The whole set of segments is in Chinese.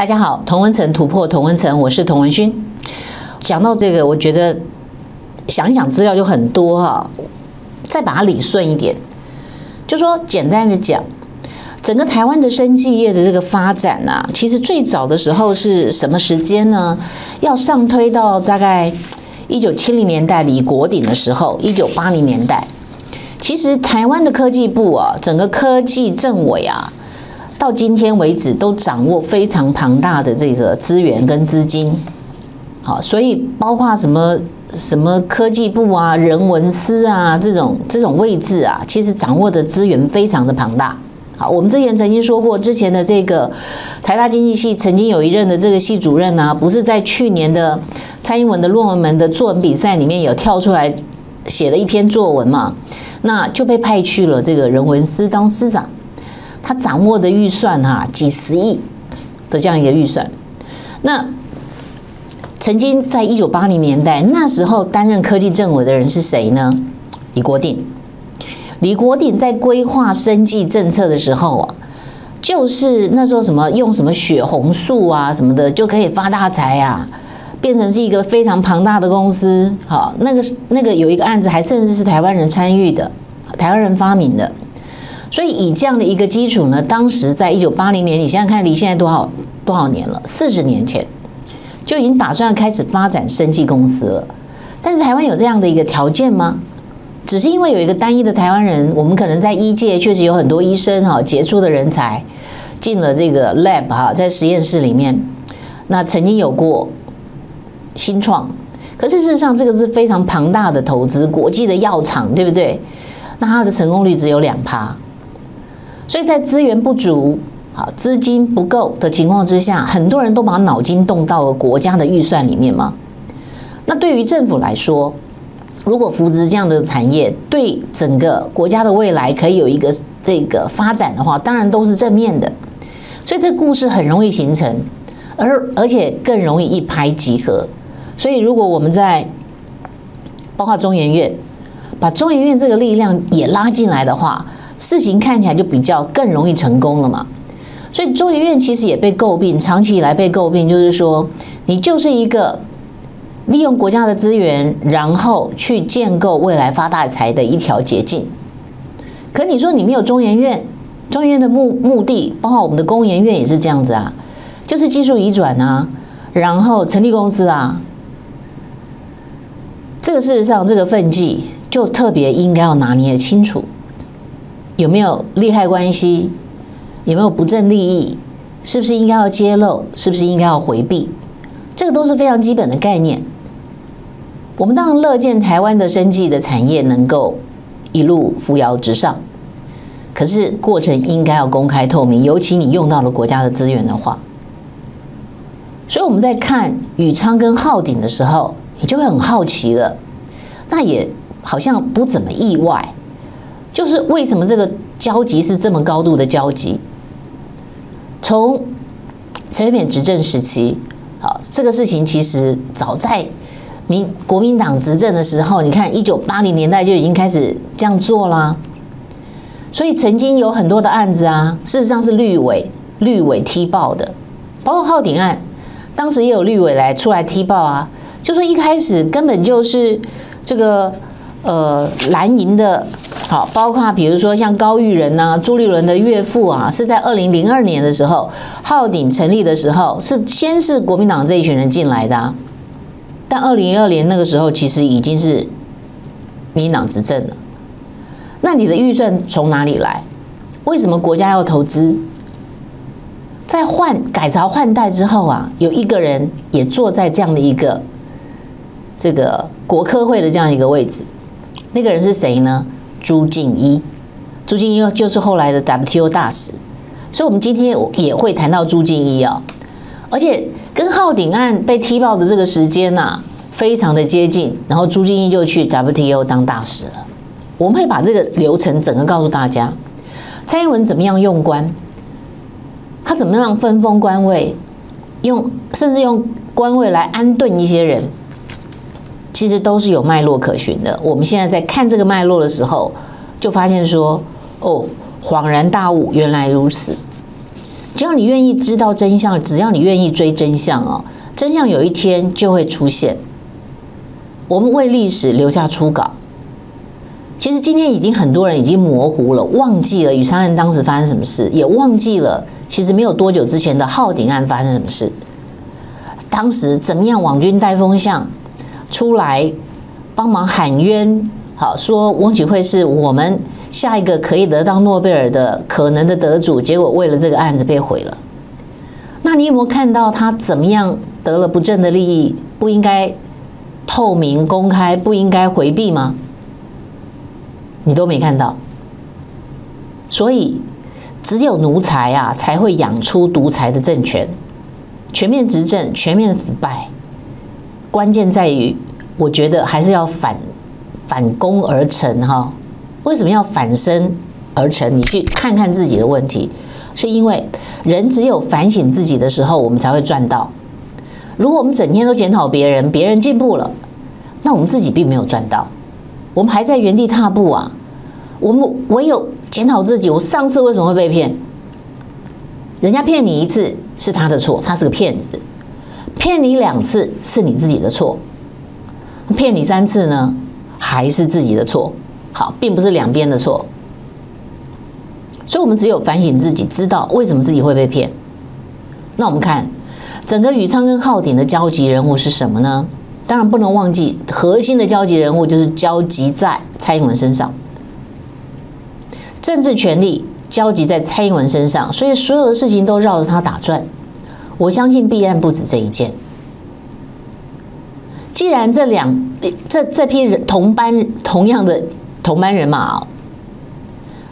大家好，同温层突破同温层，我是童文勋。讲到这个，我觉得想一想资料就很多哈，再把它理顺一点，就说简单的讲，整个台湾的生技业的这个发展啊，其实最早的时候是什么时间呢？要上推到大概1970年代李国鼎的时候，1980年代。其实台湾的科技部啊，整个科技政委啊，到今天为止都掌握非常庞大的这个资源跟资金。好，所以包括什么科技部啊、人文司啊这种位置啊，其实掌握的资源非常的庞大。好，我们之前曾经说过，之前的这个台大经济系曾经有一任的这个系主任啊，不是在去年的蔡英文的论文门的作文比赛里面有跳出来写了一篇作文嘛，那就被派去了这个人文司当司长，他掌握的预算啊几十亿的这样一个预算。那曾经在1980年代那时候担任科技政委的人是谁呢？李国鼎。李国鼎在规划生技政策的时候啊，就是那时候什么用什么血红素啊什么的就可以发大财啊，变成是一个非常庞大的公司。好，那个有一个案子还甚至是台湾人参与的，台湾人发明的。所以以这样的一个基础呢，当时在1980年，你想想看，离现在多少年了？40年前就已经打算开始发展生技公司了。但是台湾有这样的一个条件吗？只是因为有一个单一的台湾人，我们可能在医界确实有很多医生哈，杰出的人才进了这个 lab 哈，在实验室里面，那曾经有过新创，可是事实上这个是非常庞大的投资，国际的药厂对不对？那它的成功率只有2%，所以在资源不足、好资金不够的情况之下，很多人都把脑筋动到了国家的预算里面嘛。那对于政府来说，如果扶植这样的产业，对整个国家的未来可以有一个这个发展的话，当然都是正面的。所以这故事很容易形成，而且更容易一拍即合。所以如果我们在包括中研院，把中研院这个力量也拉进来的话，事情看起来就比较更容易成功了嘛。所以中研院其实也被诟病，长期以来被诟病，就是说你就是一个利用国家的资源，然后去建构未来发大财的一条捷径。可你说你没有中研院，中研院的目的，包括我们的工研院也是这样子啊，就是技术移转啊，然后成立公司啊。这个事实上，这个分际就特别应该要拿捏清楚，有没有利害关系，有没有不正利益，是不是应该要揭露，是不是应该要回避，这个都是非常基本的概念。我们当然乐见台湾的生技的产业能够一路扶摇直上，可是过程应该要公开透明，尤其你用到了国家的资源的话。所以我们在看宇昌跟浩鼎的时候，你就会很好奇了，那也好像不怎么意外，就是为什么这个交集是这么高度的交集？从陈水扁执政时期，好，这个事情其实早在国民党执政的时候，你看1980年代就已经开始这样做啦。所以曾经有很多的案子啊，事实上是绿委踢爆的，包括浩鼎案，当时也有绿委出来踢爆啊，就说一开始根本就是这个蓝营的，好，包括比如说像高育仁啊、朱立伦的岳父啊，是在2002年的时候，浩鼎成立的时候，先是国民党这一群人进来的啊。但2012年那个时候，其实已经是民进党执政了。那你的预算从哪里来？为什么国家要投资？在改朝换代之后啊，有一个人也坐在这样的一个这个国科会的这样一个位置，那个人是谁呢？朱敬一。朱敬一就是后来的 WTO 大使，所以我们今天也会谈到朱敬一啊。而且跟浩鼎案被踢爆的这个时间啊，非常的接近，然后朱敬一就去 WTO 当大使了。我们会把这个流程整个告诉大家，蔡英文怎么样用官，他怎么样分封官位，甚至用官位来安顿一些人，其实都是有脉络可循的。我们现在在看这个脉络的时候，就发现说，哦，恍然大悟，原来如此。只要你愿意知道真相，只要你愿意追真相哦，真相有一天就会出现。我们为历史留下初稿。其实今天已经很多人已经模糊了，忘记了雨山案当时发生什么事，也忘记了其实没有多久之前的浩鼎案发生什么事。当时怎么样网军带风向出来帮忙喊冤，好说翁启惠是我们下一个可以得到诺贝尔的可能的得主，结果为了这个案子被毁了。那你有没有看到他怎么样得了不正的利益，不应该透明公开，不应该回避吗？你都没看到。所以只有奴才啊，才会养出独裁的政权，全面执政，全面腐败。关键在于，我觉得还是要反攻而成哈。为什么要反身而成？你去看看自己的问题，是因为人只有反省自己的时候，我们才会赚到。如果我们整天都检讨别人，别人进步了，那我们自己并没有赚到，我们还在原地踏步啊！我们唯有检讨自己，我上次为什么会被骗？人家骗你一次是他的错，他是个骗子；骗你两次是你自己的错；骗你三次呢，还是自己的错。好，并不是两边的错。所以，我们只有反省自己，知道为什么自己会被骗。那我们看。整个宇昌跟浩鼎的交集人物是什么呢？当然不能忘记，核心的交集人物就是交集在蔡英文身上，政治权力交集在蔡英文身上，所以所有的事情都绕着他打转。我相信必然不止这一件。既然这批人同样的同班人马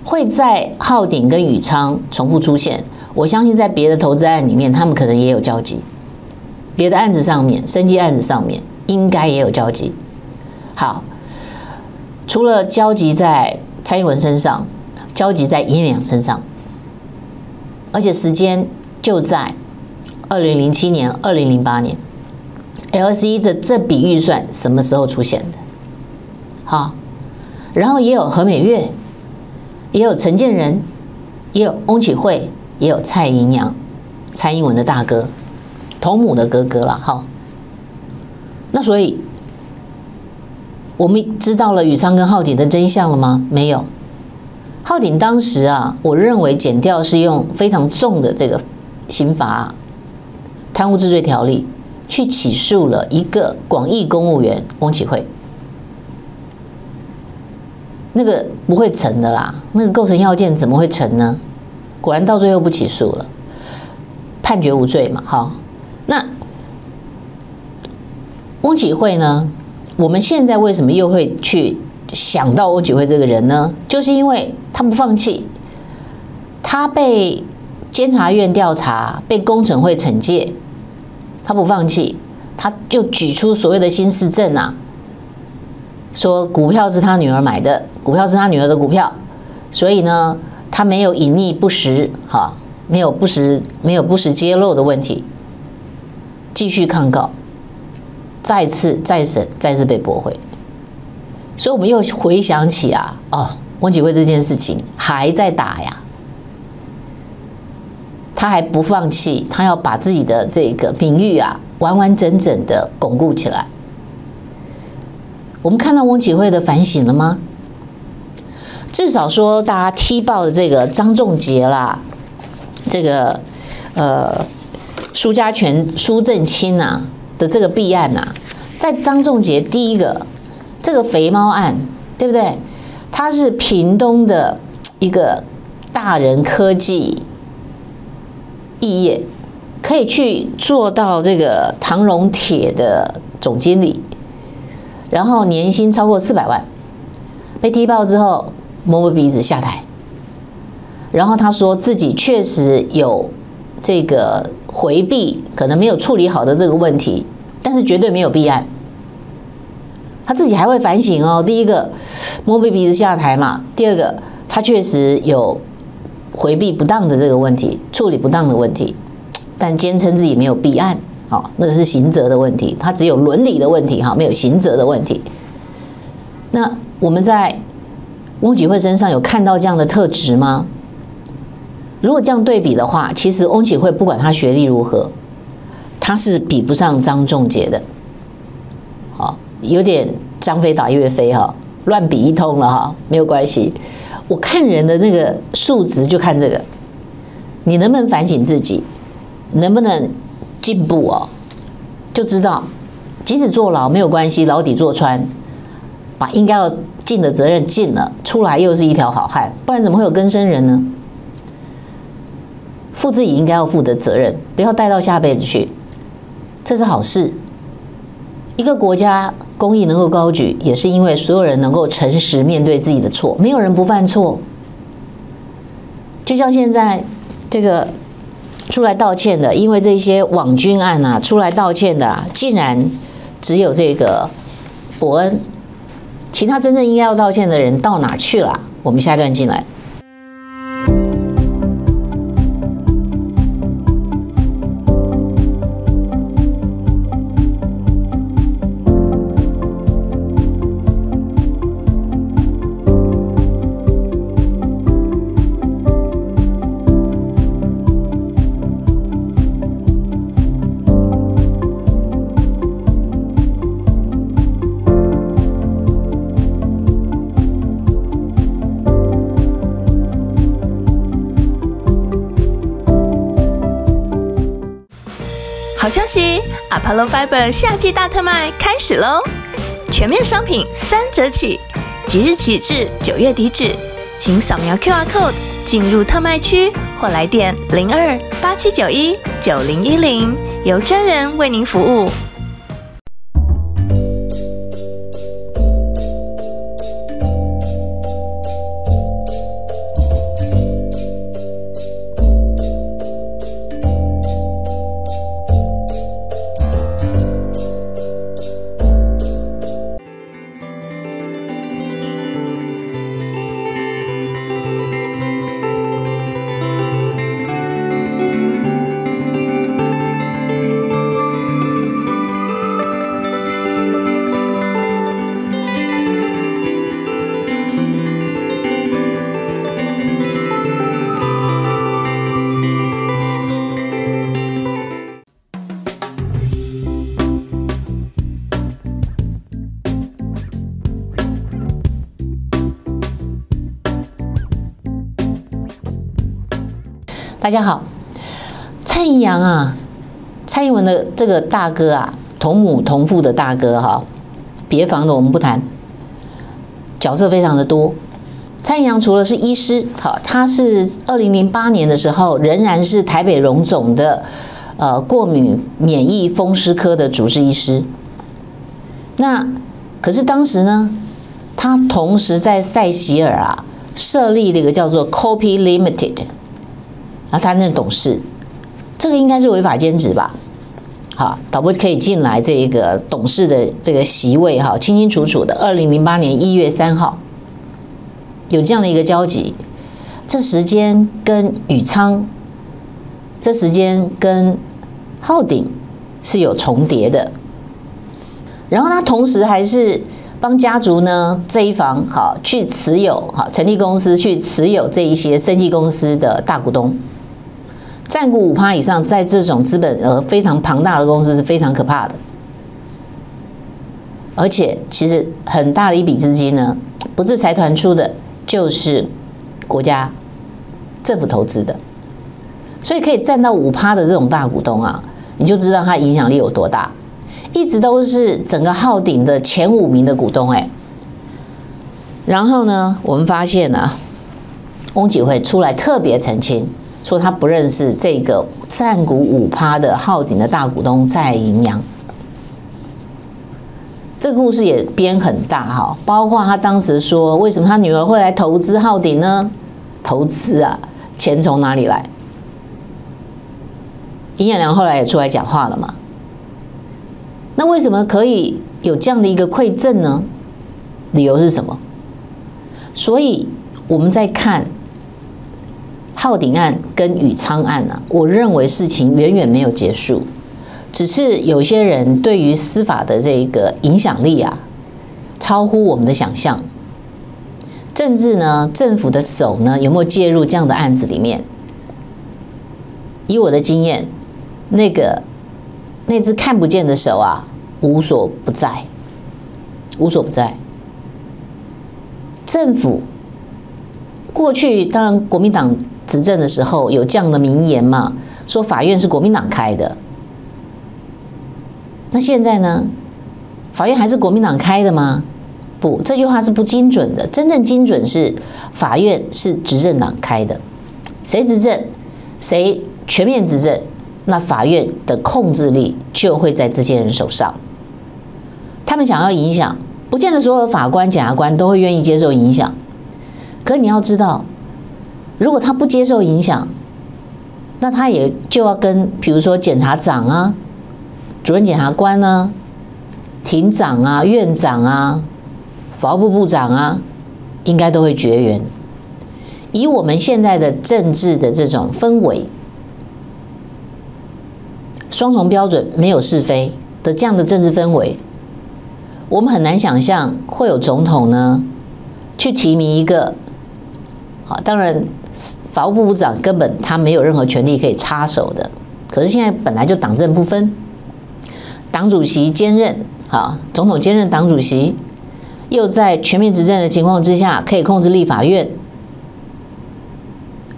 会在浩鼎跟宇昌重复出现。我相信在别的投资案里面，他们可能也有交集；别的案子上面，生计案子上面，应该也有交集。好，除了交集在蔡英文身上，交集在颜良身上，而且时间就在2007年、2008年。LC 这笔预算什么时候出现的？好，然后也有何美月，也有陈建仁，也有翁启惠。也有蔡盈阳，蔡英文的大哥，同母的哥哥啦。哈，那所以我们知道了宇昌跟浩鼎的真相了吗？没有。浩鼎当时啊，我认为检调是用非常重的这个刑法贪污治罪条例去起诉了一个广义公务员翁启惠，那个不会成的啦，那个构成要件怎么会成呢？果然到最后不起诉了，判决无罪嘛。好，那翁启惠呢？我们现在为什么又会去想到翁启惠这个人呢？就是因为他不放弃，他被监察院调查，被公惩会惩戒，他不放弃，他就举出所谓的新市政啊，说股票是他女儿买的，股票是他女儿的股票，所以呢。他没有隐匿不实，哈，没有不实揭露的问题，继续抗告，再次再审，再次被驳回。所以我们又回想起啊，哦，翁启惠这件事情还在打呀，他还不放弃，他要把自己的这个名誉啊，完完整整的巩固起来。我们看到翁启惠的反省了吗？至少说，大家踢爆的这个张仲杰啦，这个苏家全、苏震清啊的这个弊案啊，在张仲杰第一个这个肥猫案，对不对？他是屏东的一个大人科技异业，可以去做到这个唐荣铁的总经理，然后年薪超过400万，被踢爆之后。摸摸鼻子下台，然后他说自己确实有这个回避，可能没有处理好的这个问题，但是绝对没有弊案。他自己还会反省哦。第一个，摸摸鼻子下台嘛；第二个，他确实有回避不当的这个问题，处理不当的问题，但坚称自己没有弊案。好，那个是刑责的问题，他只有伦理的问题，哈，没有刑责的问题。那我们在。翁启惠身上有看到这样的特质吗？如果这样对比的话，其实翁启惠不管他学历如何，他是比不上张仲杰的。好，有点张飞打岳飞哈，乱比一通了哈，没有关系。我看人的那个数值就看这个，你能不能反省自己，能不能进步哦，就知道。即使坐牢没有关系，牢底坐穿，把应该要尽的责任尽了，出来又是一条好汉，不然怎么会有更生人呢？负自己应该要负的责任，不要带到下辈子去，这是好事。一个国家公益能够高举，也是因为所有人能够诚实面对自己的错，没有人不犯错。就像现在这个出来道歉的，因为这些网军案啊，出来道歉的啊，竟然只有这个伯恩，其他真正应该要道歉的人到哪去了？我们下一段进来。好消息 ，Apollo Fiber 夏季大特卖开始喽！全面商品3折起，即日起至9月底止，请扫描 QR Code 进入特卖区或来电02-8791-9010，由专人为您服务。大家好，蔡宜阳啊，蔡英文的这个大哥啊，同母同父的大哥哈，别房的我们不谈，角色非常的多。蔡宜阳除了是医师，好，他是2008年的时候仍然是台北荣总的过敏免疫风湿科的主治医师。那可是当时呢，他同时在塞西尔啊设立了一个叫做 Copy Limited。啊，他那董事，这个应该是违法兼职吧？好，导播可以进来这个董事的这个席位哈，清清楚楚的。2008年1月3号，有这样的一个交集，这时间跟宇昌，这时间跟浩鼎是有重叠的。然后他同时还是帮家族呢这一房好去持有好成立公司去持有这一些生技公司的大股东，占股5%以上，在这种资本额非常庞大的公司是非常可怕的。而且其实很大的一笔资金呢，不是财团出的，就是国家政府投资的，所以可以占到5%的这种大股东啊，你就知道它影响力有多大。一直都是整个浩鼎的前5名的股东哎，然后呢，我们发现呢、啊，翁启惠出来特别澄清，说他不认识这个占股5%的浩鼎的大股东蔡盈洋。这个故事也编很大哈，包括他当时说，为什么他女儿会来投资浩鼎呢？投资啊，钱从哪里来？尹衍梁后来也出来讲话了嘛。那为什么可以有这样的一个馈赠呢？理由是什么？所以我们在看浩鼎案跟宇昌案啊，我认为事情远远没有结束，只是有些人对于司法的这个影响力啊，超乎我们的想象。政治呢，政府的手呢，有没有介入这样的案子里面？以我的经验，那只看不见的手啊，无所不在，无所不在。政府过去当然国民党执政的时候有这样的名言嘛，说法院是国民党开的。那现在呢？法院还是国民党开的吗？不，这句话是不精准的。真正精准是法院是执政党开的，谁执政，谁全面执政，那法院的控制力就会在这些人手上。他们想要影响，不见得所有的法官、检察官都会愿意接受影响。可你要知道，如果他不接受影响，那他也就要跟，比如说检察长啊、主任检察官啊、庭长啊、院长啊、法务部部长啊，应该都会绝缘。以我们现在的政治的这种氛围，双重标准、没有是非的这样的政治氛围，我们很难想象会有总统呢去提名一个。好，当然法务部部长根本他没有任何权利可以插手的。可是现在本来就党政不分，党主席兼任，好，总统兼任党主席，又在全面执政的情况之下，可以控制立法院。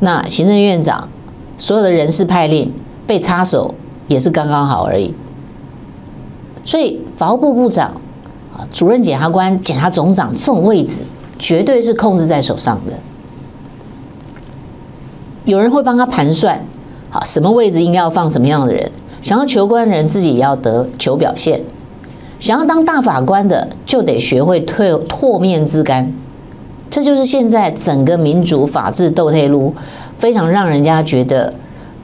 那行政院长所有的人事派令被插手也是刚刚好而已。所以法务部部长、主任检察官、检察总长这种位置，绝对是控制在手上的。有人会帮他盘算，好，什么位置应该要放什么样的人。想要求官的人自己也要得求表现。想要当大法官的，就得学会唾面之干，这就是现在整个民主法治斗退路非常让人家觉得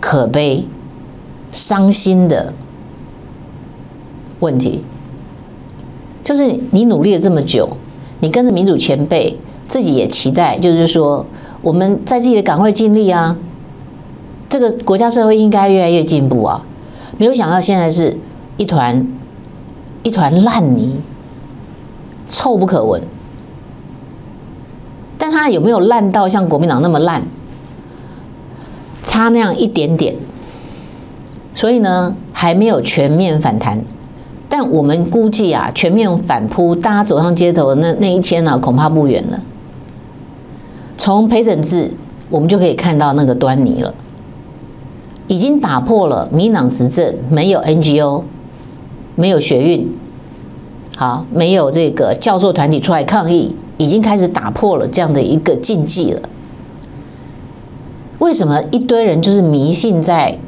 可悲、伤心的问题。就是你努力了这么久，你跟着民主前辈，自己也期待，就是说我们在自己的岗位尽力啊，这个国家社会应该越来越进步啊，没有想到现在是一团烂泥，臭不可闻。但他有没有烂到像国民党那么烂？差那样一点点。所以呢，还没有全面反弹。但我们估计啊，全面反扑，大家走上街头的那一天呢、啊，恐怕不远了。从陪审制，我们就可以看到那个端倪了，已经打破了民党执政没有 NGO。没有学运，好，没有这个教授团体出来抗议，已经开始打破了这样的一个禁忌了。为什么一堆人就是迷信在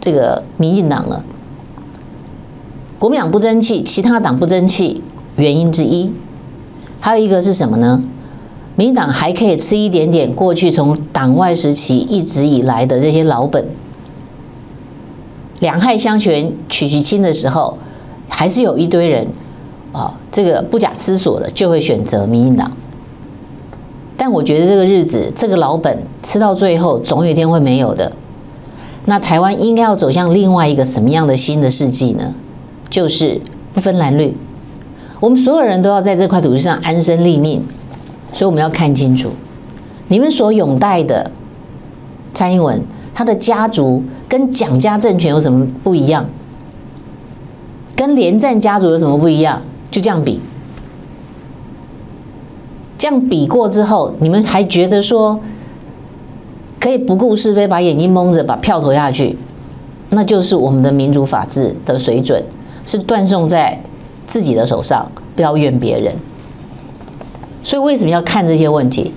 这个民进党了？国民党不争气，其他党不争气，原因之一。还有一个是什么呢？民进党还可以吃一点点过去从党外时期一直以来的这些老本。两害相权取其轻的时候，还是有一堆人啊，这个不假思索的就会选择民进党。但我觉得这个日子，这个老本吃到最后，总有一天会没有的。那台湾应该要走向另外一个什么样的新的世纪呢？就是不分蓝绿，我们所有人都要在这块土地上安身立命。所以我们要看清楚，你们所拥戴的蔡英文，他的家族跟蒋家政权有什么不一样？跟连战家族有什么不一样？就这样比，这样比过之后，你们还觉得说可以不顾是非，把眼睛蒙着，把票投下去，那就是我们的民主法治的水准是断送在自己的手上，不要怨别人。所以为什么要看这些问题？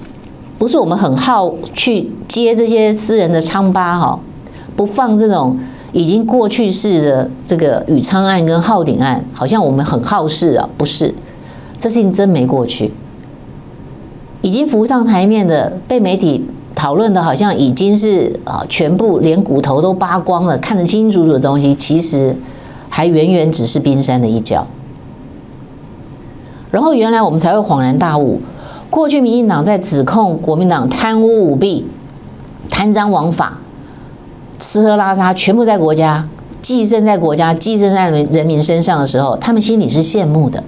不是我们很好去接这些私人的疮疤哈，不放这种已经过去式的这个宇昌案跟浩鼎案，好像我们很好事啊，不是，这事情真没过去，已经浮上台面的，被媒体讨论的，好像已经是啊，全部连骨头都扒光了，看得清清楚楚的东西，其实还远远只是冰山的一角。然后原来我们才会恍然大悟。过去民进党在指控国民党贪污舞弊、贪赃枉法、吃喝拉撒，全部在国家寄生在国家、寄生在人民身上的时候，他们心里是羡慕的。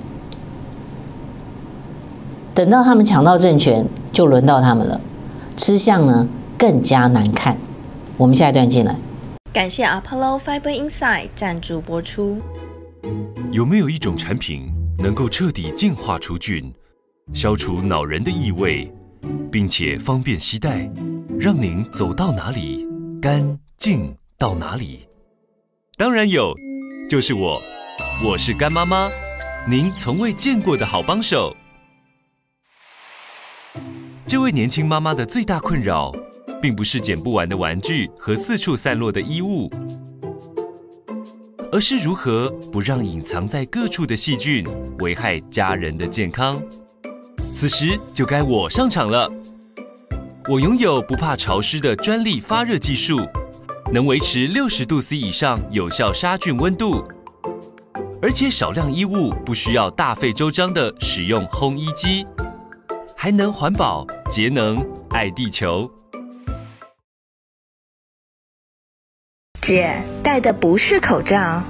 等到他们抢到政权，就轮到他们了，吃相呢更加难看。我们下一段进来。感谢 Apollo Fiber Insight 赞助播出。有没有一种产品能够彻底净化除菌，消除恼人的异味，并且方便携带，让您走到哪里干净到哪里？当然有，就是我，我是干妈妈，您从未见过的好帮手。这位年轻妈妈的最大困扰，并不是捡不完的玩具和四处散落的衣物，而是如何不让隐藏在各处的细菌危害家人的健康。此时就该我上场了。我拥有不怕潮湿的专利发热技术，能维持60°C 以上有效杀菌温度，而且少量衣物不需要大费周章的使用烘衣机，还能环保节能爱地球。姐戴的不是口罩，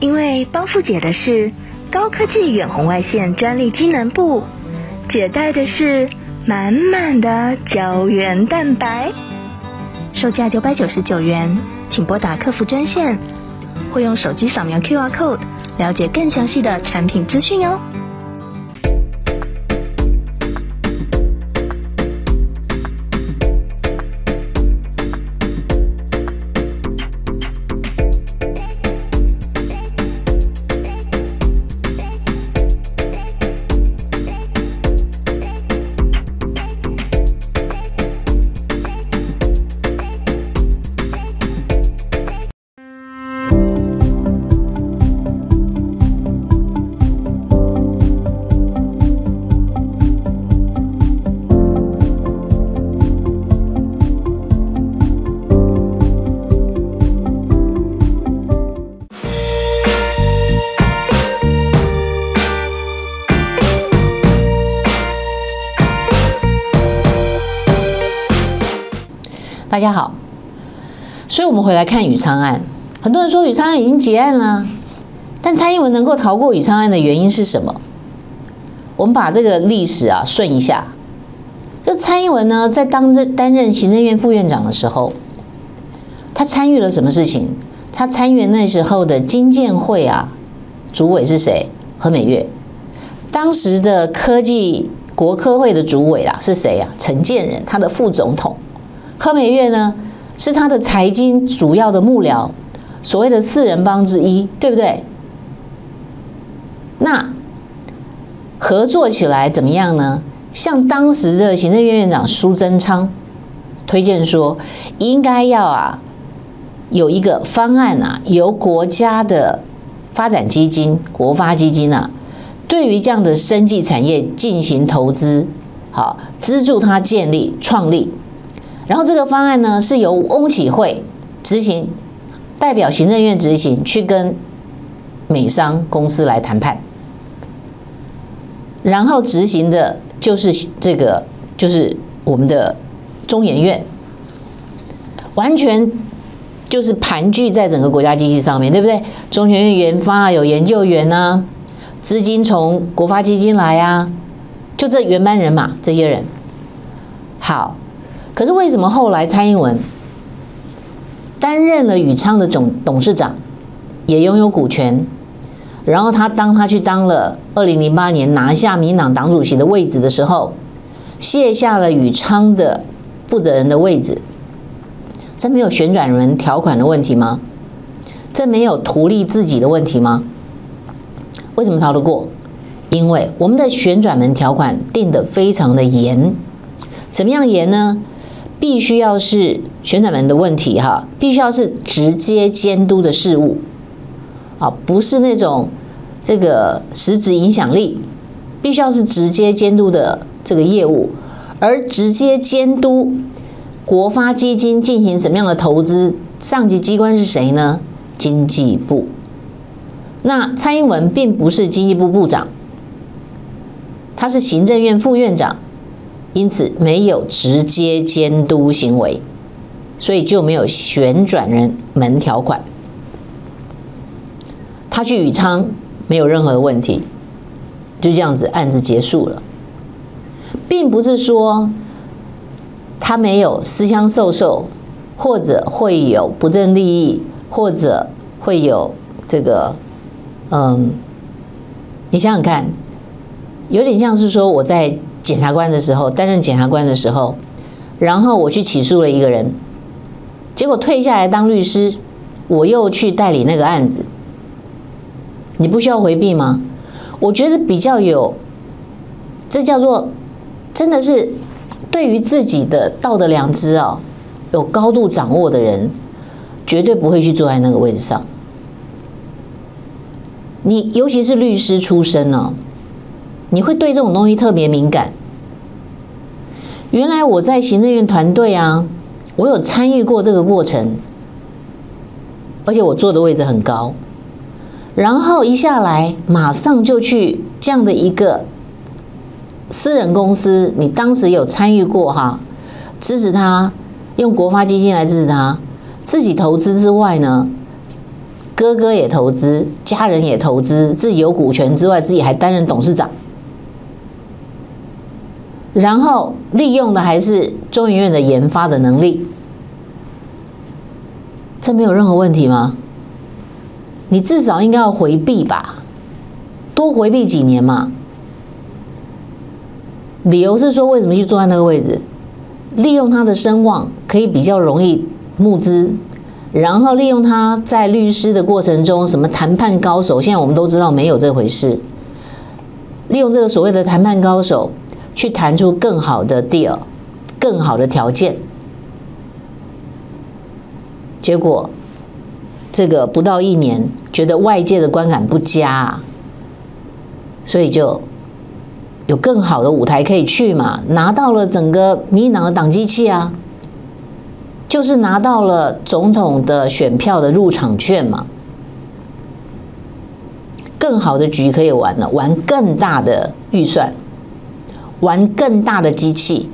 因为帮富姐的是高科技远红外线专利机能布，姐戴的是满满的胶原蛋白，售价999元，请拨打客服专线，会用手机扫描 QR Code 了解更详细的产品资讯哦。大家好，所以我们回来看宇昌案。很多人说宇昌案已经结案了，但蔡英文能够逃过宇昌案的原因是什么？我们把这个历史啊顺一下。就蔡英文呢，在担任行政院副院长的时候，他参与了什么事情？他参与那时候的经建会啊，主委是谁？何美月。当时的国科会的主委啦是谁啊？陈建仁，他的副总统。柯美月呢，是他的财经主要的幕僚，所谓的四人帮之一，对不对？那合作起来怎么样呢？像当时的行政院院长苏贞昌推荐说，应该要啊有一个方案啊，由国家的发展基金、国发基金啊，对于这样的生技产业进行投资，好资助它建立、创立。然后这个方案呢，是由翁启惠执行，代表行政院执行，去跟美商公司来谈判。然后执行的就是我们的中研院，完全就是盘踞在整个国家机器上面，对不对？中研院研发有研究员啊，资金从国发基金来啊，就这原班人马这些人，好。可是为什么后来蔡英文担任了宇昌的董事长，也拥有股权，然后他去当了2008年拿下民进党党主席的位置的时候，卸下了宇昌的负责人的位置，这没有旋转门条款的问题吗？这没有图利自己的问题吗？为什么逃得过？因为我们的旋转门条款定得非常的严，怎么样严呢？必须要是旋转门的问题哈，必须要是直接监督的事物啊，不是那种这个实质影响力，必须要是直接监督的这个业务。而直接监督国发基金进行什么样的投资，上级机关是谁呢？经济部。那蔡英文并不是经济部部长，他是行政院副院长。因此没有直接监督行为，所以就没有旋转门条款。他去宇昌没有任何问题，就这样子案子结束了，并不是说他没有私相授受，或者会有不正利益，或者会有这个，你想想看，有点像是说我在检察官的时候，担任检察官的时候，然后我去起诉了一个人，结果退下来当律师，我又去代理那个案子，你不需要回避吗？我觉得比较有，这叫做真的是对于自己的道德良知哦，有高度掌握的人，绝对不会去坐在那个位置上。你尤其是律师出身哦，你会对这种东西特别敏感。原来我在行政院团队啊，我有参与过这个过程，而且我坐的位置很高。然后一下来，马上就去这样的一个私人公司，你当时有参与过哈，支持他，用国发基金来支持他，自己投资之外呢，哥哥也投资，家人也投资，自己有股权之外，自己还担任董事长，然后利用的还是中研院的研发的能力，这没有任何问题吗？你至少应该要回避吧，多回避几年嘛。理由是说为什么去坐在那个位置，利用他的声望可以比较容易募资，然后利用他在律师的过程中什么谈判高手，现在我们都知道没有这回事，利用这个所谓的谈判高手去谈出更好的 deal， 更好的条件，结果这个不到一年，觉得外界的观感不佳啊，所以就有更好的舞台可以去嘛，拿到了整个民进党的党机器啊，就是拿到了总统的选票的入场券嘛，更好的局可以玩了，玩更大的预算，玩更大的机器，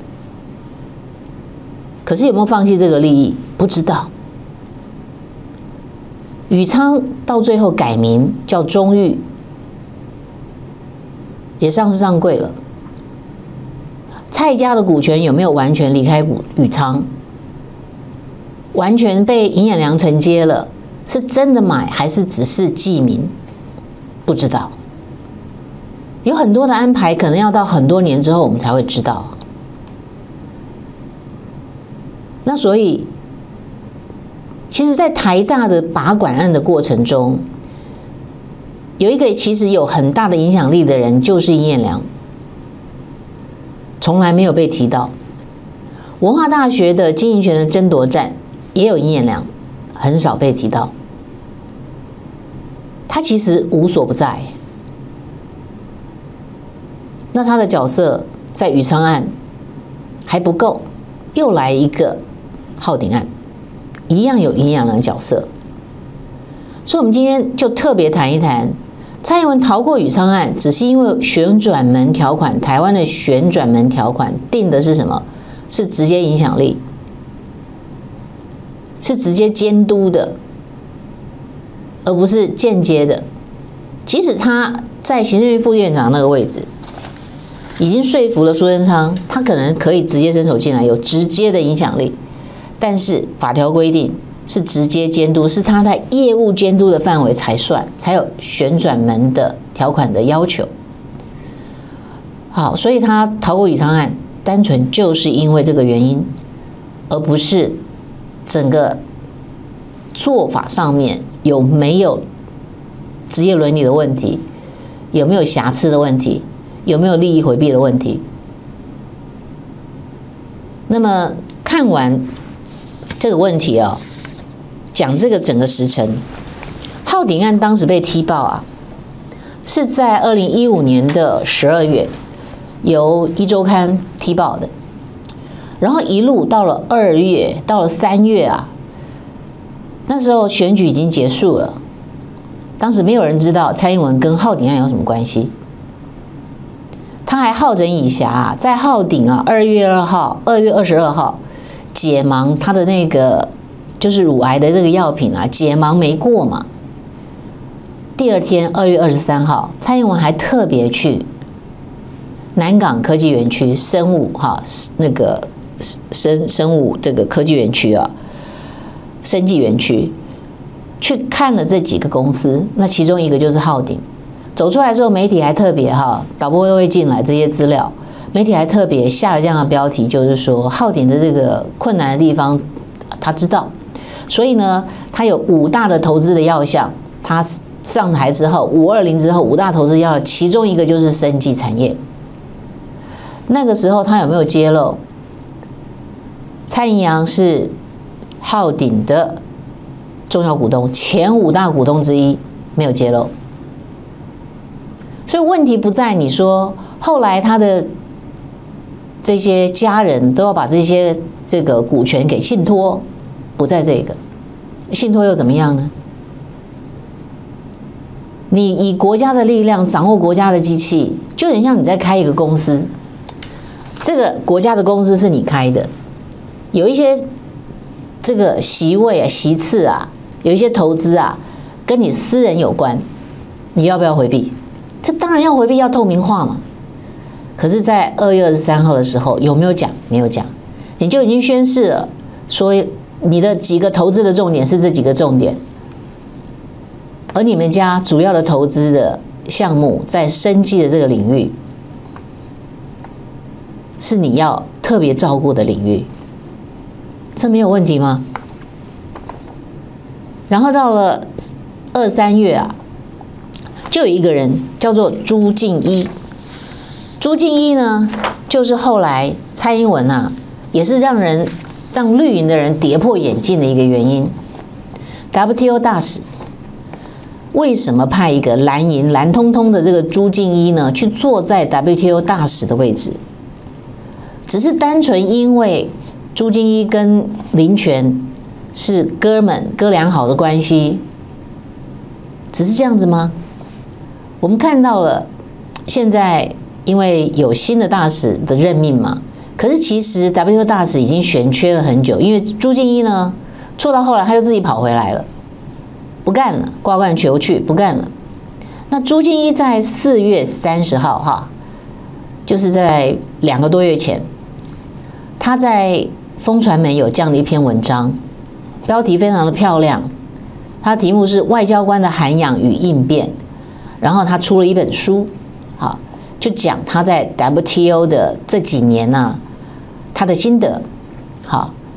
可是有没有放弃这个利益？不知道。宇昌到最后改名叫中裕，也上市上柜了。蔡家的股权有没有完全离开宇昌？完全被尹衍梁承接了，是真的买还是只是记名？不知道。有很多的安排，可能要到很多年之后我们才会知道。那所以其实在台大的把管案的过程中，有一个其实有很大的影响力的人就是尹衍梁，从来没有被提到。文化大学的经营权的争夺战也有尹衍梁，很少被提到。他其实无所不在。那他的角色在宇昌案还不够，又来一个浩鼎案，一样有影响的角色，所以我们今天就特别谈一谈蔡英文逃过宇昌案，只是因为旋转门条款，台湾的旋转门条款定的是什么？是直接影响力，是直接监督的，而不是间接的。即使他在行政院副院长那个位置，已经说服了苏贞昌，他可能可以直接伸手进来，有直接的影响力。但是法条规定是直接监督，是他在业务监督的范围才算，才有旋转门的条款的要求。好，所以他逃过宇昌案，单纯就是因为这个原因，而不是整个做法上面有没有职业伦理的问题，有没有瑕疵的问题，有没有利益回避的问题。那么看完这个问题哦，讲这个整个时程，浩鼎案当时被踢爆啊，是在2015年的12月由壹周刊踢爆的，然后一路到了2月，到了3月啊，那时候选举已经结束了，当时没有人知道蔡英文跟浩鼎案有什么关系，他还好整以暇啊，在浩鼎啊2月2号、2月22号。解盲他的那个就是乳癌的这个药品啊，解盲没过嘛。第二天2月23号，蔡英文还特别去南港科技园区生物哈、那个生物这个科技园区啊，生技园区，去看了这几个公司，那其中一个就是浩鼎。走出来之后，媒体还特别导播都会进来这些资料，媒体还特别下了这样的标题，就是说浩鼎的这个困难的地方，他知道，所以呢，他有5大的投资的要项，他上台之后，520之后5大投资要项，其中一个就是生技产业。那个时候他有没有揭露？蔡盈阳是浩鼎的重要股东，前5大股东之一，没有揭露。所以问题不在你说后来他的这些家人都要把这些股权给信托，不在这个信托又怎么样呢？你以国家的力量掌握国家的机器，就很像你在开一个公司，这个国家的公司是你开的，有一些席位席次有一些投资跟你私人有关，你要不要回避？这当然要回避，要透明化嘛。可是，在2月23号的时候有没有讲？没有讲，你就已经宣示了，说你的几个投资的重点是这几个重点，而你们家主要的投资的项目在生技的这个领域，是你要特别照顾的领域。这没有问题吗？然后到了2、3月就有一个人叫做朱静一。朱静一呢，就是后来蔡英文也是让绿营的人跌破眼镜的一个原因。WTO 大使为什么派一个蓝营蓝通通的这个朱静一呢，去坐在 WTO 大使的位置？只是单纯因为朱静一跟林权是哥俩好的关系，只是这样子吗？我们看到了，现在因为有新的大使的任命嘛，可是其实 WTO 大使已经悬缺了很久，因为朱静一呢做到后来他就自己跑回来了，不干了，挂冠求去，不干了。那朱静一在4月30号就是在2个多月前，他在风传媒有这样的一篇文章，标题非常的漂亮，他的题目是外交官的涵养与应变，然后他出了一本书，就讲他在 WTO 的这几年他的心得，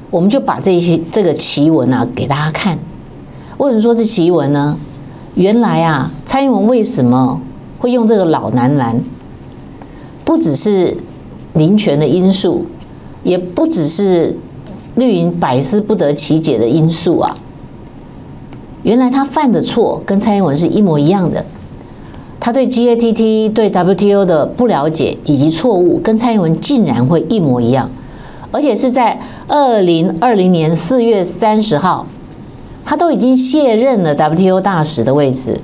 我们就把这个奇文给大家看。为什么说是奇文呢？原来蔡英文为什么会用这个老男人，不只是林权的因素，也不只是绿营百思不得其解的因素啊！原来他犯的错跟蔡英文是一模一样的，他对 GATT 对 WTO 的不了解以及错误，跟蔡英文竟然会一模一样，而且是在2020年4月30号，他都已经卸任了 WTO 大使的位置，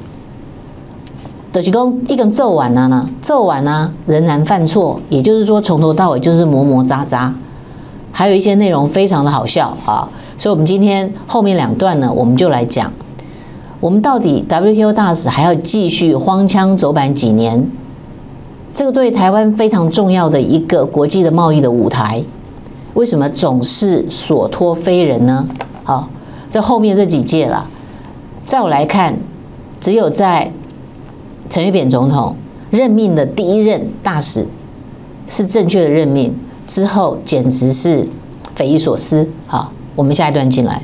就是说一根揍完了呢，揍完了仍然犯错，也就是说从头到尾就是磨磨渣渣。还有一些内容非常的好笑所以我们今天后面2段呢，我们就来讲我们到底 WTO 大使还要继续荒腔走板几年，这个对台湾非常重要的一个国际的贸易的舞台，为什么总是所托非人呢？这后面这几届了，在我来看，只有在陈水扁总统任命的第1任大使是正确的任命，之后简直是匪夷所思。好，我们下一段进来。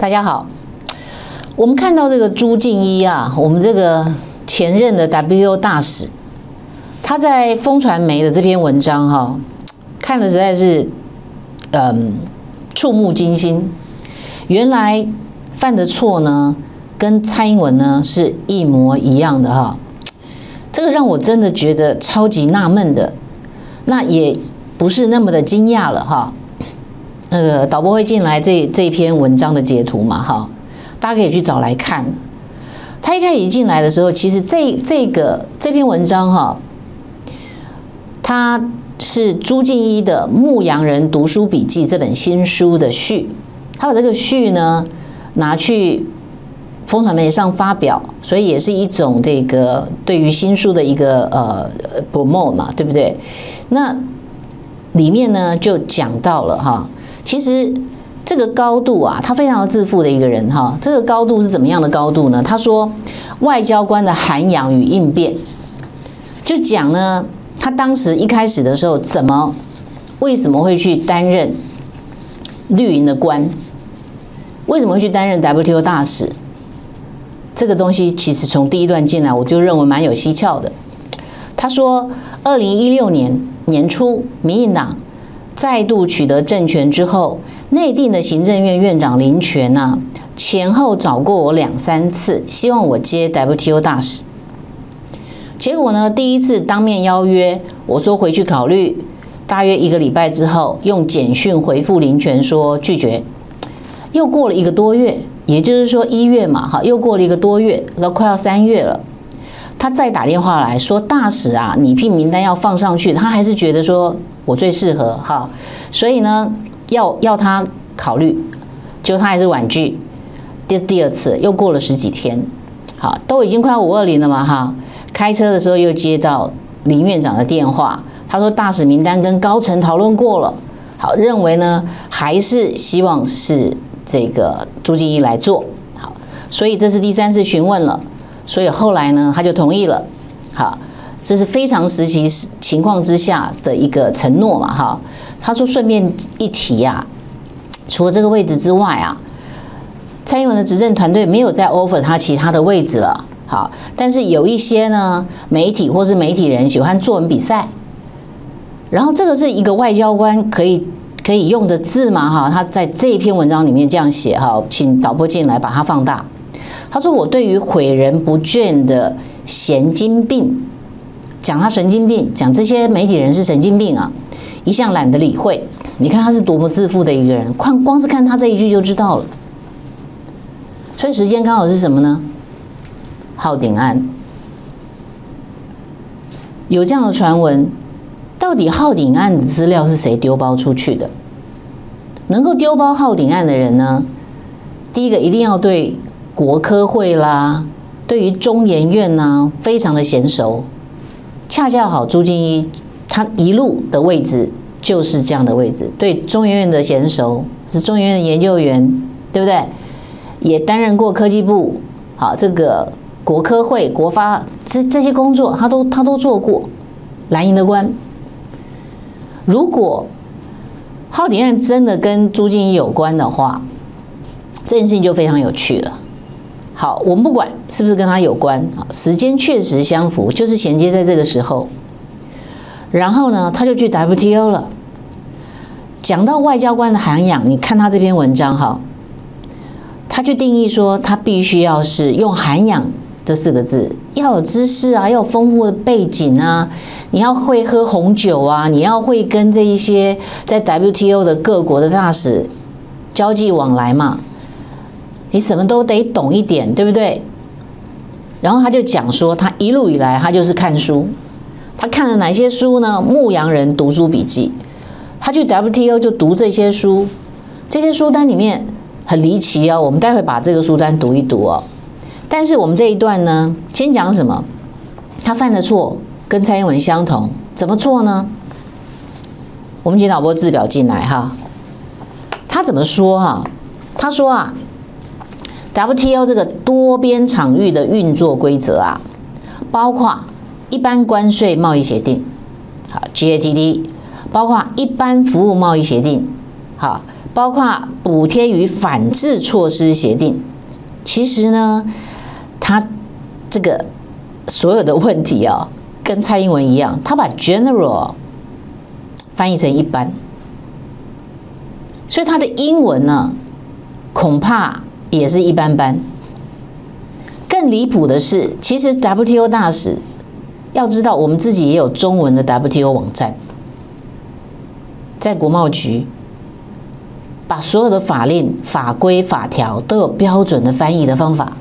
大家好，我们看到这个朱静一啊，我们这个前任的 WTO 大使，他在风传媒的这篇文章哈，看的实在是触目惊心。原来犯的错呢，跟蔡英文呢是一模一样的哈。 这个让我真的觉得超级纳闷的，那也不是那么的惊讶了哈。那个导播会进来这篇文章的截图嘛哈，大家可以去找来看。他一开始进来的时候，其实这篇文章哈，它是朱静一的《牧羊人读书笔记》这本新书的序，他把这个序呢拿去 风传媒上发表，所以也是一种这个对于新书的一个promote 嘛，对不对？那里面呢就讲到了哈，其实这个高度啊，他非常的自负的一个人哈。这个高度是怎么样的高度呢？他说外交官的涵养与应变，就讲呢，他当时一开始的时候为什么会去担任绿营的官，为什么会去担任 WTO 大使？ 这个东西其实从第一段进来，我就认为蛮有蹊跷的。他说，2016年年初，民进党再度取得政权之后，内定的行政院院长林全呢，前后找过我2、3次，希望我接 WTO 大使。结果呢，第一次当面邀约，我说回去考虑，大约1个礼拜之后，用简讯回复林全说拒绝。又过了1个多月。 也就是说1月嘛，哈，又过了1个多月，都快要3月了。他再打电话来说：“大使啊，你聘名单要放上去。”他还是觉得说我最适合哈，所以呢，要他考虑，结果他还是婉拒。第二次又过了十几天，好，都已经快520了嘛哈。开车的时候又接到林院长的电话，他说：“大使名单跟高层讨论过了，好，认为呢还是希望是 这个朱静一来做好，所以这是第3次询问了，所以后来呢他就同意了，好，这是非常时期情况之下的一个承诺嘛哈。他说顺便一提啊，除了这个位置之外啊，蔡英文的执政团队没有再 offer 他其他的位置了，好，但是有一些呢媒体或是媒体人喜欢作文比赛，然后这个是一个外交官可以用的字嘛哈，他在这一篇文章里面这样写哈，请导播进来把它放大。他说：“我对于毁人不倦的神经病，讲他神经病，讲这些媒体人是神经病啊，一向懒得理会。你看他是多么自负的一个人，光是看他这一句就知道了。所以时间刚好是什么呢？浩鼎案有这样的传闻。” 到底浩鼎案的资料是谁丢包出去的？能够丢包浩鼎案的人呢？第一个一定要对国科会啦，对于中研院呐、非常的娴熟。恰恰好朱静一他一路的位置就是这样的位置，对中研院的娴熟，是中研院的研究员，对不对？也担任过科技部，好，这个国科会、国发这些工作他都做过，蓝营的官。 如果浩鼎案真的跟朱静一有关的话，这件事情就非常有趣了。好，我们不管是不是跟他有关啊，时间确实相符，就是衔接在这个时候。然后呢，他就去 WTO 了。讲到外交官的涵养，你看他这篇文章哈，他去定义说，他必须要是用涵养这4个字，要有知识啊，要有丰富的背景啊。 你要会喝红酒啊！你要会跟这一些在 WTO 的各国的大使交际往来嘛，你什么都得懂一点，对不对？然后他就讲说，他一路以来他就是看书，他看了哪些书呢？《牧羊人读书笔记》，他去 WTO 就读这些书，这些书单里面很离奇哦。我们待会把这个书单读一读哦。但是我们这一段呢，先讲什么？他犯的错 跟蔡英文相同，怎么做呢？我们请导播制表进来哈。他怎么说哈？他说啊 ，WTO 这个多边场域的运作规则啊，包括一般关税贸易协定，好 GATT， 包括一般服务贸易协定，好，包括补贴与反制措施协定。其实呢，他这个所有的问题啊，跟蔡英文一样，他把 general 翻译成一般，所以他的英文呢，恐怕也是一般般。更离谱的是，其实 WTO 大使要知道，我们自己也有中文的 WTO 网站，在国贸局。 把所有的法令、法规、法条都有标准的翻译的方法。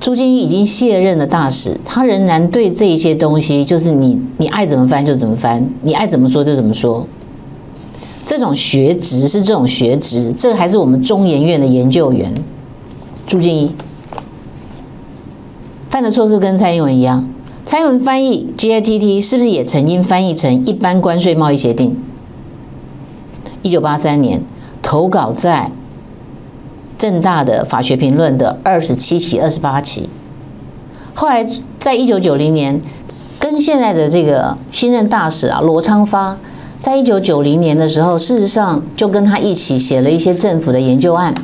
朱建一已经卸任的大使，他仍然对这些东西，就是你爱怎么翻就怎么翻，你爱怎么说就怎么说。这种学职是这种学职，这还是我们中研院的研究员朱建一犯的错，是不是跟蔡英文一样？蔡英文翻译 GATT 是不是也曾经翻译成一般关税贸易协定？ 1983年投稿在政大的法学评论的27期、28期，后来在1990年跟现在的这个新任大使啊罗昌发，在1990年的时候，事实上就跟他一起写了一些政府的研究案。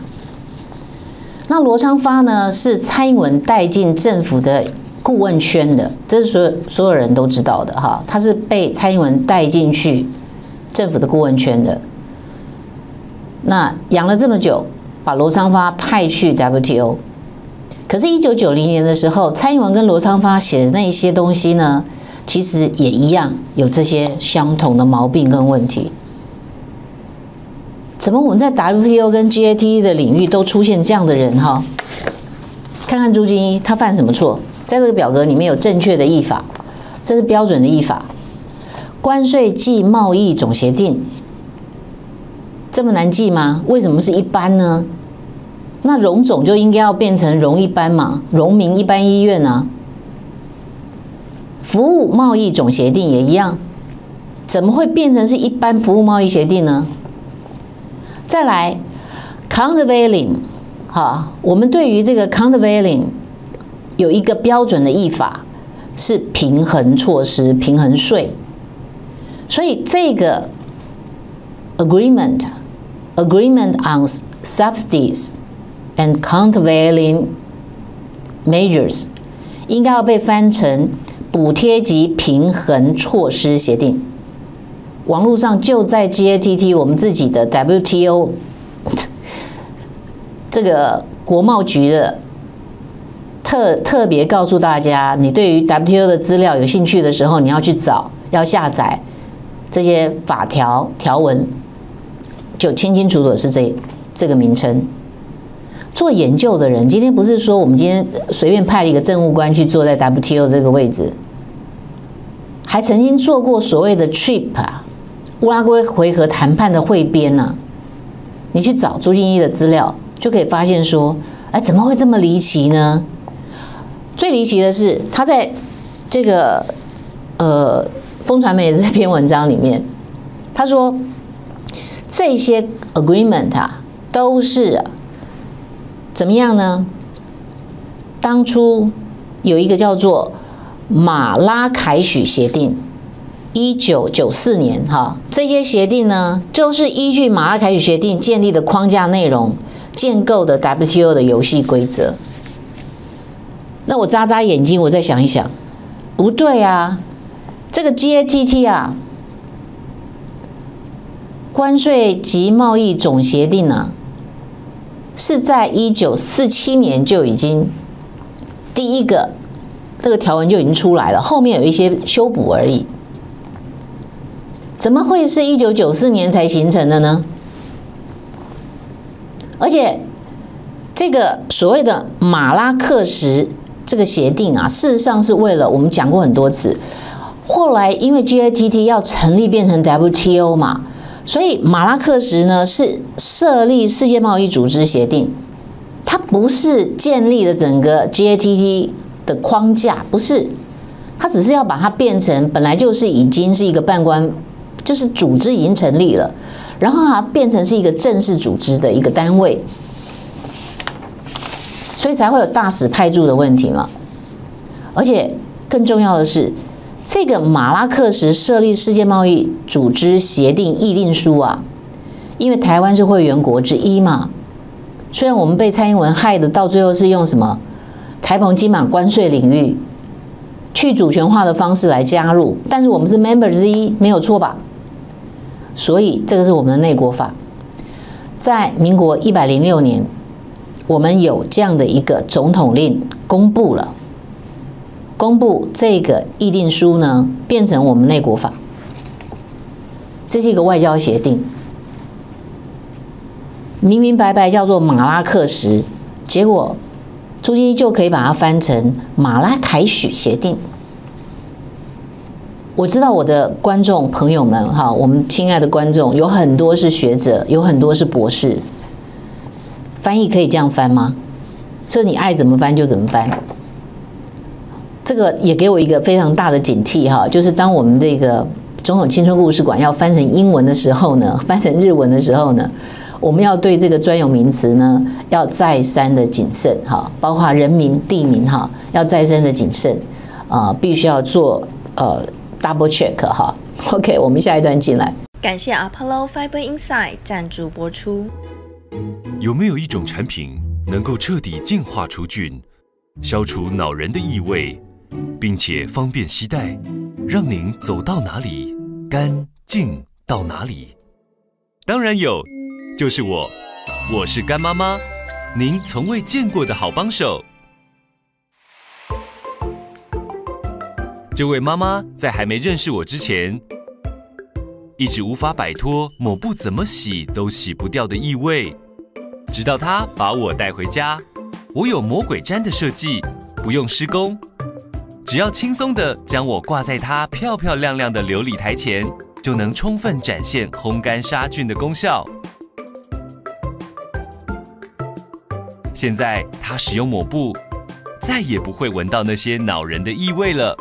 那罗昌发呢是蔡英文带进政府的顾问圈的，这是所有人都知道的哈，他是被蔡英文带进去。 政府的顾问圈的，那养了这么久，把罗昌发派去 WTO， 可是1990年的时候，蔡英文跟罗昌发写的那一些东西呢，其实也一样有这些相同的毛病跟问题。怎么我们在 WTO 跟 GATT 的领域都出现这样的人哈？看看朱金一他犯什么错，在这个表格里面有正确的译法，这是标准的译法。 关税暨贸易总协定这么难记吗？为什么是一般呢？那荣总就应该要变成荣一般嘛，荣民一般医院啊。服务贸易总协定也一样，怎么会变成是一般服务贸易协定呢？再来 ，countervailing 哈，我们对于这个 countervailing 有一个标准的译法是平衡措施、平衡税。 所以这个 agreement on subsidies and countervailing measures 应该要被翻成补贴及平衡措施协定。网络上就在 GATT 我们自己的 WTO 这个国贸局的特别告诉大家，你对于 WTO 的资料有兴趣的时候，你要去找，要下载。 这些法条条文就清清楚楚是这个名称。做研究的人今天不是说我们今天随便派了一个政务官去坐在 WTO 这个位置，还曾经做过所谓的 trip 啊，乌拉圭回合谈判的汇编啊，你去找朱金一的资料就可以发现说，哎，怎么会这么离奇呢？最离奇的是他在这个风传媒这篇文章里面，他说这些 agreement 啊都是怎么样呢？当初有一个叫做马拉凯许协定，1994年哈，这些协定呢就是依据马拉凯许协定建立的框架内容建构的 WTO 的游戏规则。那我眨眨眼睛，我再想一想，不对啊。 这个 GATT 啊，关税及贸易总协定呢、是在1947年就已经第一个这个条文就已经出来了，后面有一些修补而已。怎么会是1994年才形成的呢？而且这个所谓的马拉喀什这个协定啊，事实上是为了我们讲过很多次。 后来，因为 GATT 要成立变成 WTO 嘛，所以马拉喀什呢是设立世界贸易组织协定，它不是建立了整个 GATT 的框架，不是，它只是要把它变成本来就是已经是一个半官，就是组织已经成立了，然后它变成是一个正式组织的一个单位，所以才会有大使派驻的问题嘛。而且更重要的是。 这个马拉喀什设立世界贸易组织协定议定书啊，因为台湾是会员国之一嘛。虽然我们被蔡英文害的，到最后是用什么台澎金马关税领域去主权化的方式来加入，但是我们是 member 之一，没有错吧？所以这个是我们的内国法，在民国106年，我们有这样的一个总统令公布了。 公布这个议定书呢，变成我们内国法，这是一个外交协定，明明白白叫做马拉喀什，结果朱基就可以把它翻成马拉凯许协定。我知道我的观众朋友们哈，我们亲爱的观众有很多是学者，有很多是博士，翻译可以这样翻吗？所以你爱怎么翻就怎么翻。 这个也给我一个非常大的警惕哈，就是当我们这个总统青春故事馆要翻成英文的时候呢，翻成日文的时候呢，我们要对这个专有名词呢要再三的谨慎哈，包括人名、地名哈，要再三的谨慎啊，必须要做double check 哈。OK， 我们下一段进来。感谢 Apollo Fiber Insight 赞助播出。有没有一种产品能够彻底净化除菌，消除恼人的异味？ 并且方便携带，让您走到哪里干净到哪里。当然有，就是我，我是干妈妈，您从未见过的好帮手。这位妈妈在还没认识我之前，一直无法摆脱抹布怎么洗都洗不掉的异味，直到她把我带回家。我有魔鬼毡的设计，不用施工。 只要轻松地将我挂在它漂漂亮亮的琉璃台前，就能充分展现烘干杀菌的功效。现在它使用抹布，再也不会闻到那些恼人的异味了。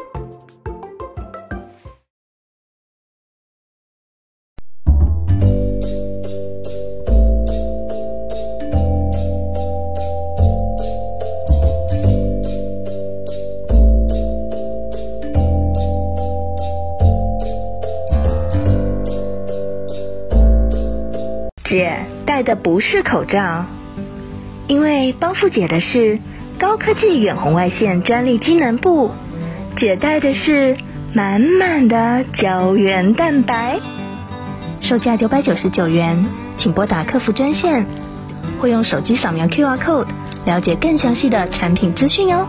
姐戴的不是口罩，因为帮付姐的是高科技远红外线专利机能布，姐戴的是满满的胶原蛋白，售价999元，请拨打客服专线，或用手机扫描 QR code 了解更详细的产品资讯哦。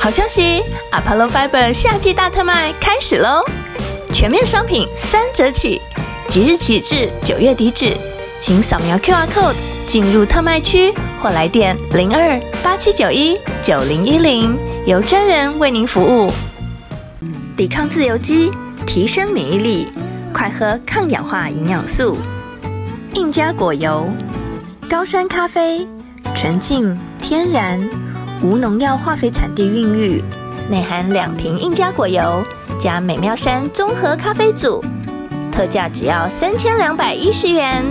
好消息 ，Apollo Fiber 夏季大特卖开始喽！全面商品3折起，即日起至9月底止，请扫描 QR code 进入特卖区或来电02-8791-9010，由专人为您服务。抵抗自由基，提升免疫力，快喝抗氧化营养素。印加果油、高山咖啡，纯净天然。 无农药、化肥产地孕育，内含2瓶印加果油加美妙山综合咖啡组，特价只要3210元。